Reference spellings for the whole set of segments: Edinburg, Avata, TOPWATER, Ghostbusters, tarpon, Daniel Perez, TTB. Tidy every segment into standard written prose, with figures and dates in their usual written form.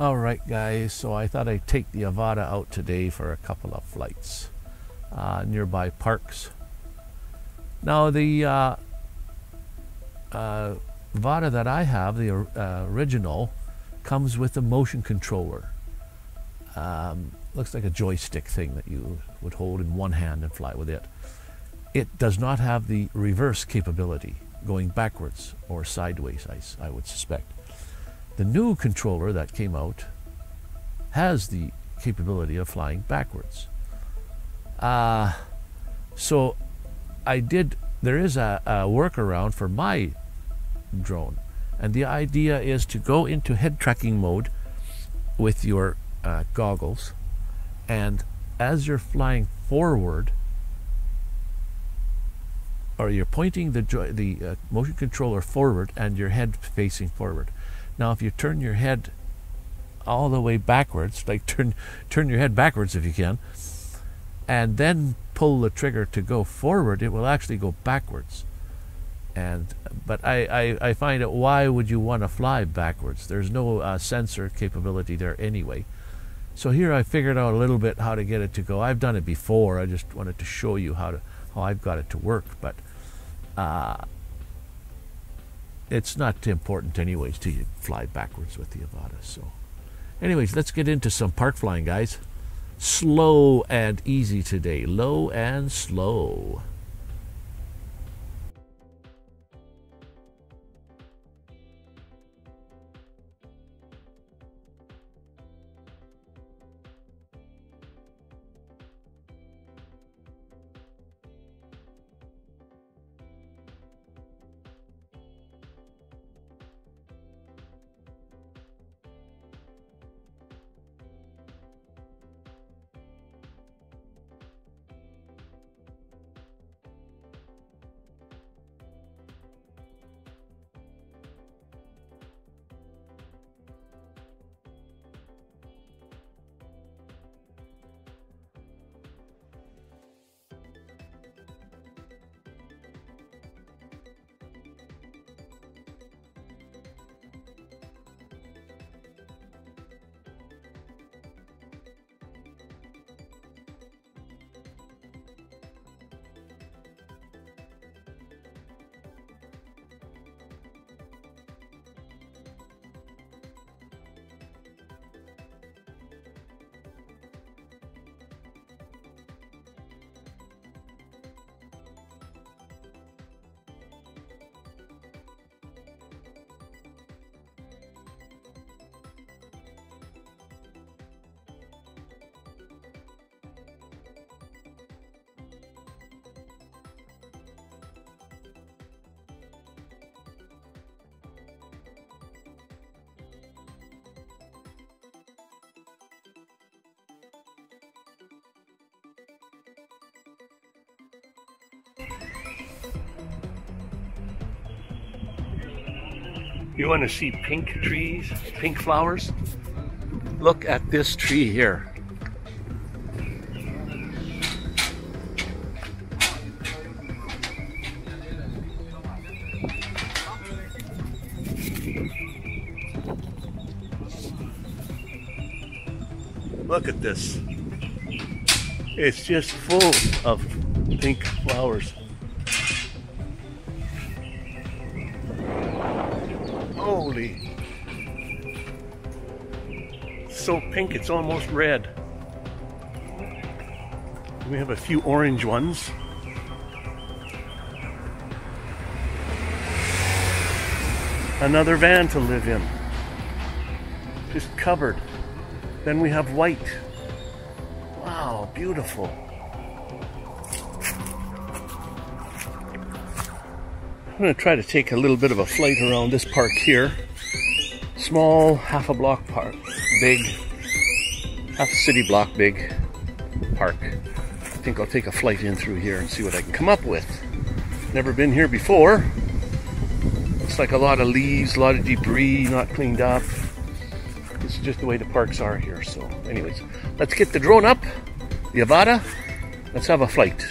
Alright guys, so I thought I'd take the Avata out today for a couple of flights, nearby parks. Now the Avata that I have, the original, comes with a motion controller. Looks like a joystick thing that you would hold in one hand and fly with it. It does not have the reverse capability, going backwards or sideways, I would suspect. The new controller that came out has the capability of flying backwards. So there is a workaround for my drone, and the idea is to go into head tracking mode with your goggles, and as you're flying forward, or you're pointing the motion controller forward and your head facing forward. Now, if you turn your head all the way backwards, like turn your head backwards if you can, and then pull the trigger to go forward, it will actually go backwards. But I find out, why would you want to fly backwards? There's no sensor capability there anyway. So here I figured out a little bit how to get it to go. I've done it before. I just wanted to show you how I've got it to work, but it's not important anyways till you fly backwards with the Avata. So anyways, let's get into some park flying, guys. Slow and easy today. Low and slow. You want to see pink trees, pink flowers? Look at this tree here. Look at this. It's just full of pink flowers. Holy, so pink it's almost red. We have a few orange ones. Another van to live in, just covered. Then we have white. Wow, beautiful. I'm going to try to take a little bit of a flight around this park here. Small, half a block park, big, half a city block big park. I think I'll take a flight in through here and see what I can come up with. Never been here before. Looks like a lot of leaves, a lot of debris, not cleaned up. This is just the way the parks are here. So anyways, let's get the drone up, the Avata. Let's have a flight.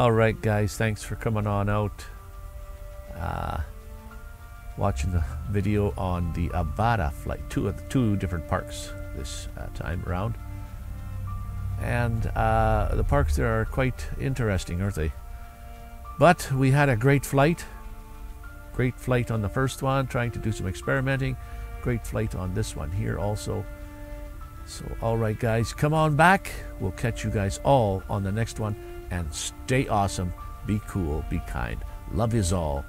Alright guys, thanks for coming on out, watching the video on the Avata flight, two different parks this time around. And the parks there are quite interesting, aren't they? But we had a great flight on the first one, trying to do some experimenting, great flight on this one here also. So alright guys, come on back, we'll catch you guys all on the next one, and stay awesome, be cool, be kind, love is all.